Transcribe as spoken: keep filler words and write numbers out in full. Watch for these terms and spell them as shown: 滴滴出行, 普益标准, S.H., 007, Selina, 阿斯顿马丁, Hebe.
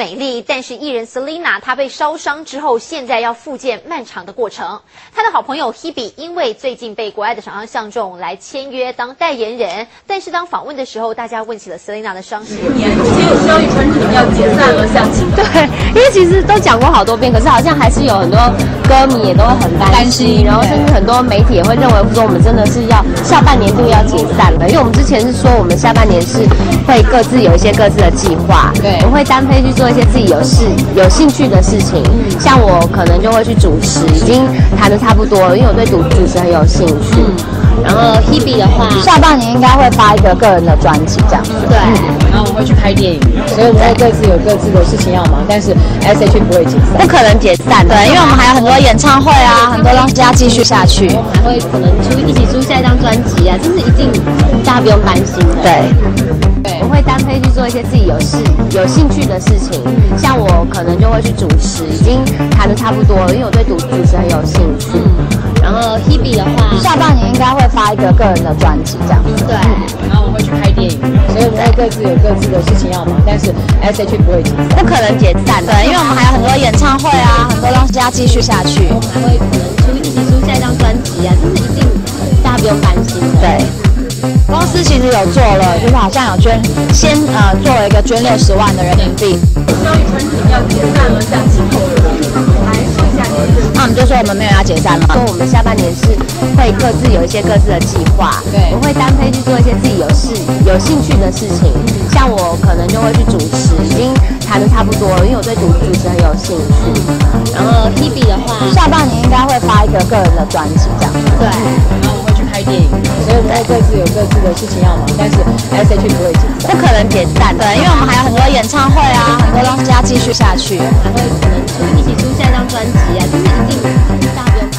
美丽，但是艺人 Selina 她被烧伤之后，现在要复健漫长的过程。她的好朋友 Hebe 因为最近被国外的厂商相中，来签约当代言人。但是当访问的时候，大家问起了 Selina 的伤势，也有消息传出你们要解散了，相亲。对，因为其实都讲过好多遍，可是好像还是有很多歌迷也都会很担心，然后甚至很多媒体也会认为说我们真的是要下半年度要解散了，因为我们之前是说我们下半年是会各自有一些各自的计划，对，我会单飞去做一些自己有事有兴趣的事情，嗯、像我可能就会去主持，已经谈的差不多了，因为我对主主持很有兴趣。嗯 然后 Hebe 的话，下半年应该会发一个个人的专辑，这样子。对，然后我们会去拍电影，所以我们会各自有各自的事情要忙，但是 S H 不会解散，不可能解散，对，因为我们还有很多演唱会啊，很多东西要继续下去。我们还会可能出一起出下一张专辑啊，这是一定，大家不用担心的。对。 我会单飞去做一些自己有事有兴趣的事情，像我可能就会去主持，已经谈的差不多了，因为我对主主持很有兴趣。然后 Hebe 的话，下半年应该会发一个个人的专辑，这样子。对，然后我会去拍电影，所以我们会各自有各自的事情要忙，但是 S H 不会解散，不可能解散的，因为我们还有很多演唱会啊，很多东西要继续下去。我们还会可能出一起出下一张专辑啊，这是一定，大家不用担心的。对。 公司其实有做了，就是好像有捐，先呃做了一个捐六十万的人民币。肖雨辰，你们要解散了，像今后来说一下你们。那我们就说我们没有要解散了，说我们下半年是会各自有一些各自的计划，对，我会单飞去做一些自己有事有兴趣的事情，像我可能就会去主持，已经谈的差不多了，因为我对主主持很有兴趣。然后 Hebe 的话，下半年应该会发一个个人的专辑，这样。对，然后我会去拍电影，所以我们会各自有各自。 的事情要忙，但是 S H 不会解散，不可能解散的，因为我们还有很多演唱会啊，很多东西要继续下去，还会可能出一起出下一张专辑啊，这是一定大家不用。